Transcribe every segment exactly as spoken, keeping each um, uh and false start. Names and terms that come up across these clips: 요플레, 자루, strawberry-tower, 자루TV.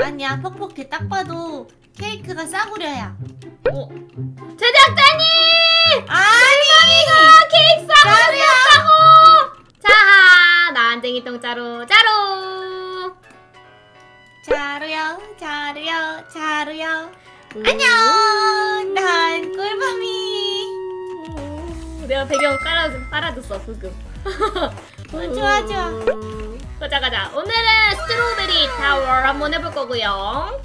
아니야, 퍽퍽해. 딱 봐도 케이크가 싸구려야. 어? 제작자님! 아니! 케이크 싸구려였다고! 자, 난쟁이 똥자루, 자루! 자루요, 자루요, 자루요. 음. 안녕! 난 꿀밤이. 음. 내가 배경 깔아줬, 깔아줬어, 불금. 어, 좋아, 좋아. 가자 가자. 오늘은 스트로베리 타워 한번 해볼 거고요.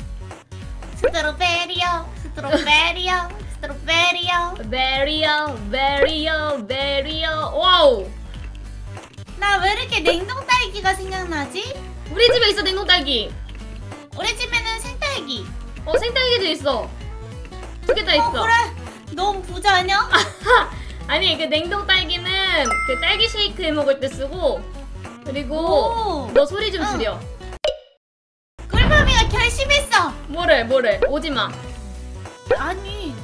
스트로베리요, 스트로베리요, 스트로베리요. 베리요, 베리요, 베리요. 와우. 나 왜 이렇게 냉동 딸기가 생각나지? 우리 집에 있어 냉동 딸기. 우리 집에는 생딸기. 어, 생딸기도 있어. 두 개 다 있어. 어, 그래. 너무 부자냐? 아니, 그 냉동 딸기는 그 딸기 쉐이크 해 먹을 때 쓰고. 그리고 오! 너 소리 좀 줄여. 응. 꿀밤이가 결심했어. 뭐래 뭐래? 오지마. 아니.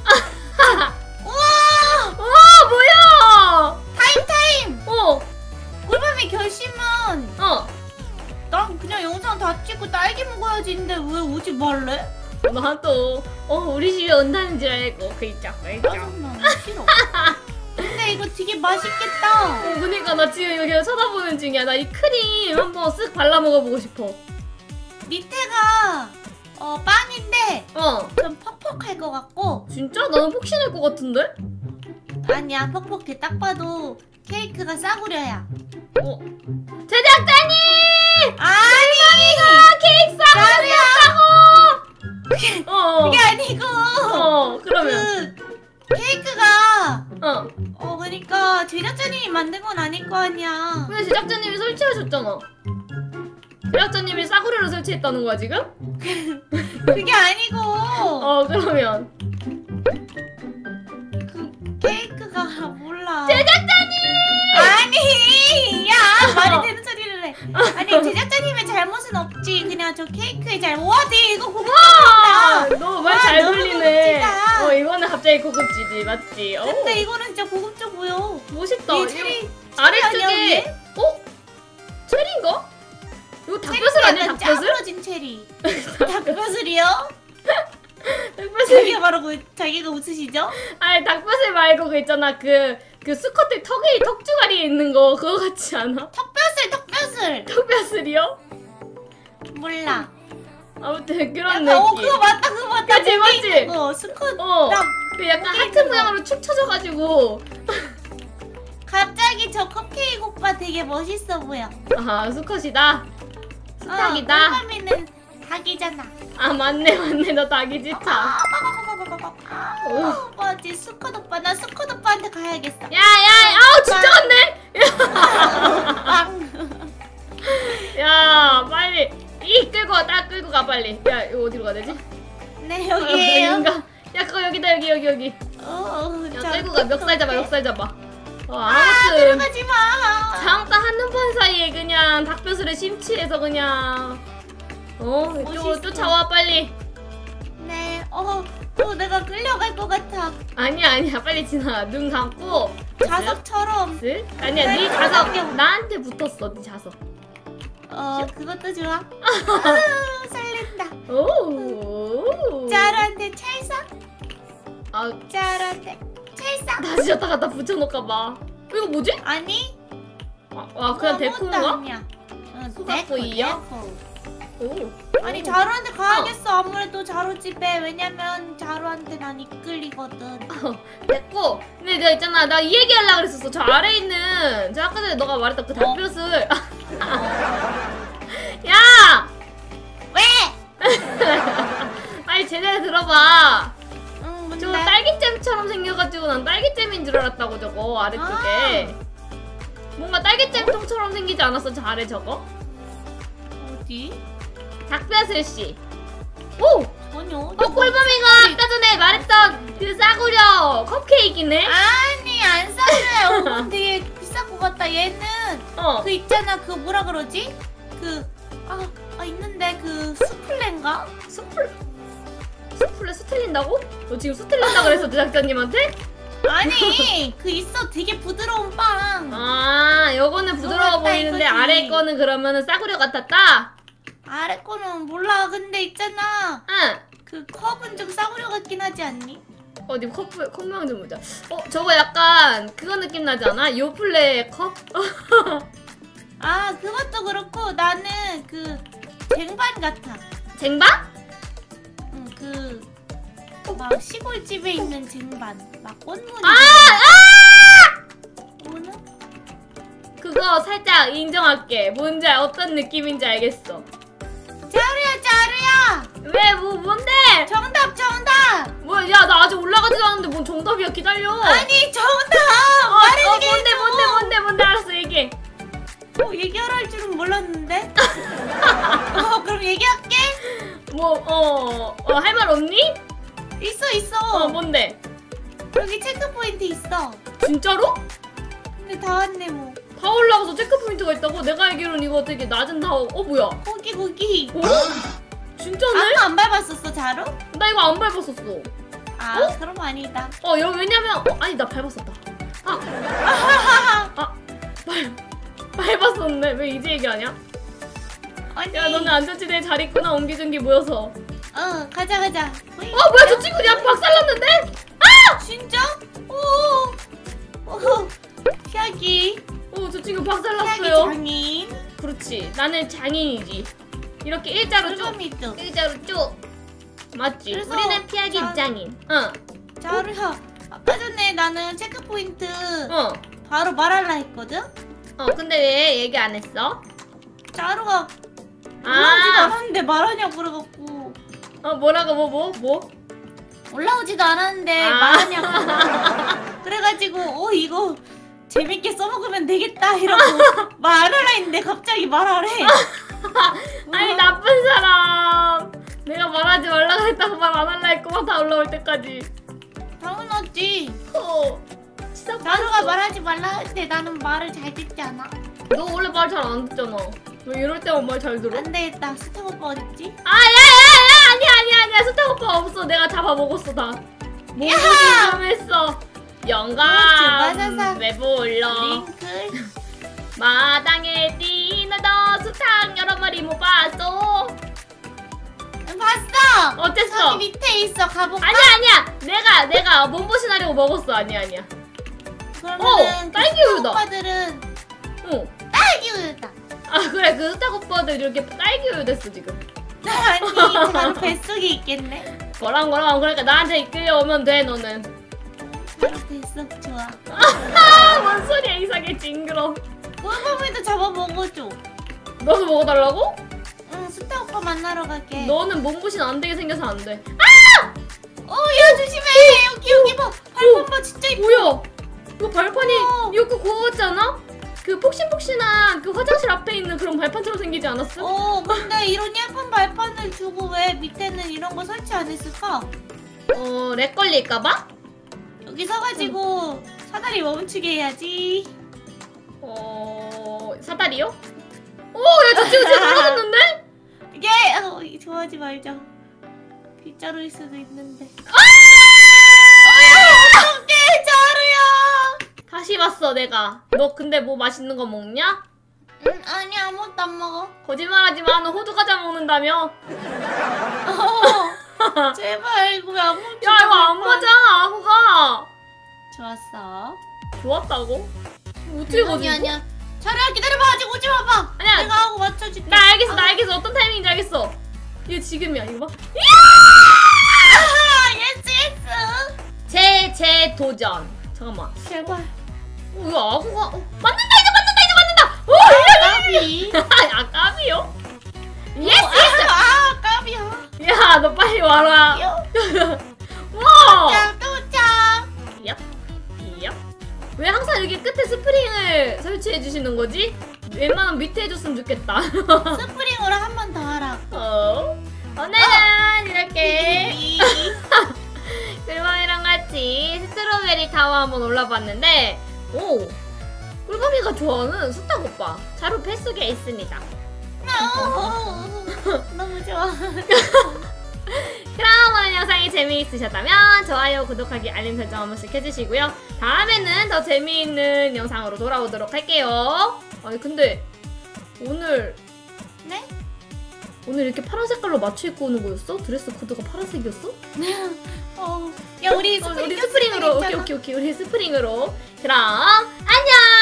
우와 우와 뭐야? 타임 타임. 어. 꿀밤이 결심은. 어. 난 그냥 영상 다 찍고 딸기 먹어야지 인데 왜 오지 말래? 나도 어 우리 집에 온다는 줄 알고 그 있자 그 있자. 나 싫어. 근데 이거 되게 맛있겠다. 어, 그러니까 나 지금 여기 쳐다보는 중이야. 나 이 크림 한번 쓱 발라 먹어보고 싶어. 밑에가 어 빵인데 어 좀 퍽퍽할 것 같고. 진짜? 나는 폭신할 것 같은데? 아니야, 퍽퍽해. 딱 봐도 케이크가 싸구려야. 어? 제작자님! 아니! 케이크 싸구려였다고! 어, 어. 그게 아니고 어 그러면 그... 케이크가 어. 어 그러니까 제작자님이 만든 건 아닐 거 아니야. 근데 제작자님이 설치하셨잖아. 제작자님이 싸구려로 설치했다는 거야 지금? 그게 아니고. 어 그러면 그 케이크가 몰라. 제작자님! 아니! 야 말이 되는 소리를 해. 아니 제작자님의 잘못은 없지. 그냥 저 케이크의 잘못. 와, 네 이거 고급진다. 너 말 잘 돌리네. 어 이거는 갑자기 고급지지 맞지? 근데 오. 이거는 진짜 고급져 보여. 멋있다. 이 체리, 아래쪽에 어? 체리인가? 이거 닭뼈슬 아니야? 닭뼈슬? 짜부러진 체리. 닭뼈슬이요? 닭뼈슬. 이게 바로 그 자기가 웃으시죠? 아니 닭뼈슬 말고 그 있잖아 그 그 수컷들 턱에 턱주가리에 있는 거 그거 같지 않아? 턱뼈슬 턱뼈슬. 턱뼈슬이요? 몰라. 아무튼 그런 느낌. 어 그거 맞다 그거 맞다. 그치 맞지? 어 수컷. 어. 그 약간 하트 모양으로 축 쳐져가지고. 갑자기 저 컵케이크 오빠 되게 멋있어 보여. 아 수컷이다. 수탉이다. 어, 꿀밤이는 닭이잖아. 아 맞네 맞네 너 닭이지 참. 아, 아, 오빠지 수컷 오빠. 나 수컷 오빠한테 가야겠어. 야야 아우 진짜 갔네. 야 빨리. 이 끌고 딱 끌고 가 빨리. 야 이거 어디로 가야 되지? 네 여기에요. 야 그거 여기다 여기 여기 여기. 어. 야 끌고 가. 멱살 잡아 멱살 잡아. 어, 아 들어가지 마. 잠깐 한눈판 사이에 그냥 닭뼈슬에 심취해서 그냥. 어 이쪽으로 쫓아와 빨리. 네. 어 또 내가 끌려갈 것 같아. 아니야 아니야 빨리 지나. 눈 감고. 자석처럼. 네? 아니야 네 자석. 나한테 붙었어 네 자석. 어 그것도 좋아. 아우 설렌다. 오 자루한테 찰싹. 아 자루한테 찰싹. 다시 왔다 갔다 붙여놓을까봐. 이거 뭐지? 아니 아, 아 그냥 데코인가? 소각구이요? 오 아니 자루한테 가야겠어. 어. 아무래도 자루 집에. 왜냐면 자루한테 난 이끌리거든. 됐고 근데 내가 있잖아 나 이 얘기 하려고 그랬었어. 저 아래에 있는 저 아까 전에 너가 말했던 그 닭뼈슬. 야! 왜? 아니 제대로 들어봐. 응, 뭔데? 저거 딸기잼처럼 생겨가지고 난 딸기잼인 줄 알았다고 저거 아래쪽에. 아 뭔가 딸기잼통처럼 생기지 않았어 저 아래 저거? 어디? 닭뼈슬씨. 오! 전혀. 어 꿀밤이가 아까 전에 말했던 그 싸구려 컵케이크네? 아니 안 싸구려요. 어, 되게 비싼 것 같다. 얘는 어. 그 있잖아 그 뭐라 그러지? 그 아 아, 있는데 그 수플레인가? 수플 수플레 수틀린다고? 너 지금 수틀린다 그래서 제작자님한테? 아니 그 있어 되게 부드러운 빵. 아 요거는 부드러워 보이는데 아래 거는 그러면은 싸구려 같았다? 아래 거는 몰라. 근데 있잖아. 응. 그 컵은 좀 싸구려 같긴 하지 않니? 어디 컵, 컵 모양 좀 보자. 어, 저거 약간 그거 느낌 나지 않아? 요플레 컵? 아, 그것도 그렇고 나는 그 쟁반 같아. 쟁반? 응, 그 막 시골집에 있는 쟁반. 막 꽃무늬. 아! 아! 뭐는? 그거 살짝 인정할게. 뭔지 어떤 느낌인지 알겠어. 자루야, 자루야! 왜? 뭐, 뭔데? 정답, 정답! 뭐야, 야, 나 아직 올라가지도 않았는데 뭔 정답이야, 기다려. 아니, 정답! 말해주겠어. 어, 어, 뭔데, 뭔데, 뭔데, 뭔데, 알았어, 얘기해. 어, 얘기하라 할 줄은 몰랐는데? 어, 그럼 얘기할게. 뭐, 어, 어, 할 말 없니? 있어, 있어. 어, 뭔데? 여기 체크포인트 있어. 진짜로? 근데 다 왔네, 뭐. 다 올라가서 체크포인트가 있다고? 내가 알기로는 이거 되게 낮은 다, 어, 뭐야? 거기, 거기. 어? 진짜네? 아까 안 밟았었어, 자루? 나 이거 안 밟았었어. 아, 어? 그럼 아니다. 어, 여, 왜냐면, 어, 아니, 나 밟았었다. 아, 아, 밟. 밟았었네. 왜 이제 얘기하냐? 아니. 야, 너네 안전지대에 잘 있구나. 옹기종기 모여서. 어, 가자 가자. 어, 뭐야, 저 친구 야 박살났는데? 아! 진짜? 오, 오, 피하기. 오, 저 친구 박살났어요. 피하기 장인. 그렇지. 나는 장인이지. 이렇게 일자로 쭉. 일자로 쭉. 맞지. 우리는 피하기 자, 장인. 응. 자루야, 아까 전에 나는 체크포인트. 어. 바로 말하려 했거든. 어, 근데 왜 얘기 안 했어? 자루가 올라오지도 아 않았는데 말하냐고 그래갖고. 어, 뭐라고? 뭐? 뭐? 뭐? 올라오지도 않았는데 아 말하냐고 그래가지고 어, 이거 재밌게 써먹으면 되겠다 이러고 말하라 했는데 갑자기 말하래. 아니, 나쁜 사람. 내가 말하지 말라고 했다고 말 안 할라 했구만. 다 올라올 때까지. 당연하지. 어. 자루가 말하지 말라 했는데 나는 말을 잘 듣지 않아. 너 원래 말 잘 안 듣잖아. 왜 이럴 때만 말 잘 들어? 안 되겠다. 수탉 오빠 어딨지? 아, 야, 야, 야! 아니야, 아니야, 아니야. 수탉 오빠 없어. 내가 잡아먹었어, 다. 모두 공감했어. 영감, 외부 올라. 마당에 뛰는다. 수탉 여러 마리 못 봤어. 봤어! 어땠어? 저기 밑에 있어. 가볼까? 아니야, 아니야. 내가, 내가 몸보신하려고 먹었어. 아니야, 아니야. 어! 딸기 우유다! 오빠들은 어. 딸기 우유다! 아, 그래, 그 수탉 오빠들 이렇게 딸기 우유 됐어 지금. 아니, 바로 뱃속에 있겠네? 거랑 거랑 그러니까 나한테 이끌려오면 돼, 너는. 바로 뱃속 좋아. 아하! 뭔 소리야, 이상해, 징그러. 꼬마부이도 잡아먹어줘. 너도 먹어달라고? 응, 수탉 오빠 만나러 갈게. 너는 몸보신 안 되게 생겨서 안 돼. 아! 어, 야, 조심해! 오, 여기, 여기 봐! 발판 봐, 진짜 이뻐. 뭐야? 그 발판이 어. 이거 그거 같지 않아? 그 폭신폭신한 그 화장실 앞에 있는 그런 발판처럼 생기지 않았어? 어, 근데 이런 예쁜 발판을 주고 왜 밑에는 이런 거 설치 안 했을까? 어, 렉 걸릴까봐? 여기 서가지고 응. 사다리 멈추게 해야지. 어, 사다리요? 오, 야, 저 친구 진짜 떨어졌는데? 예, 어, 좋아하지 말자. 빗자루일 수도 있는데. 다시 봤어, 내가. 너 근데 뭐 맛있는 거 먹냐? 응, 아니, 아무것도 안 먹어. 거짓말하지 마. 너 호두 과자 먹는다며? 어, 제발 이거 왜 안 먹지? 야, 이거 안 맞아, 아구가. 좋았어. 좋았다고? 어떻게 거짓말? 아니, 아니야. 자루야, 기다려봐. 아직 오지 마봐. 아니야. 내가 하고 맞춰줄게. 나 알겠어, 아, 나 알겠어. 어떤 타이밍인지 알겠어. 이거 지금이야, 이거 봐. 이야! 예스, 예스. 제, 제 도전. 잠깐만. 제발. 어, 야, 아구가. 어, 맞는다, 이제 맞는다, 이제 맞는다! 오, 까비. 아, 까비요? 예스! 아, 까비야. 야, 너 빨리 와라. 우와! 도착, 도착! 야, 야. 왜 항상 여기 끝에 스프링을 설치해주시는 거지? 웬만하면 밑에 해줬으면 좋겠다. 스프링으로 한 번 더 하라. 어. 오늘은 어. 이렇게. 꿀밤이랑 같이 스트로베리 타워 한번 올라봤는데, 오! 꿀밤이가 좋아하는 수탉 오빠 자루 뱃속에 있습니다. 너무 좋아. 그럼 오늘 영상이 재미있으셨다면 좋아요, 구독하기, 알림 설정 한 번씩 해주시고요. 다음에는 더 재미있는 영상으로 돌아오도록 할게요. 아니, 근데 오늘 네? 오늘 이렇게 파란 색깔로 맞춰 입고 오는 거였어? 드레스 코드가 파란색이었어? 어, 야 우리 스프링, 어, 우리 스프링으로. 오케이 오케이 오케이 우리 스프링으로. 그럼 안녕.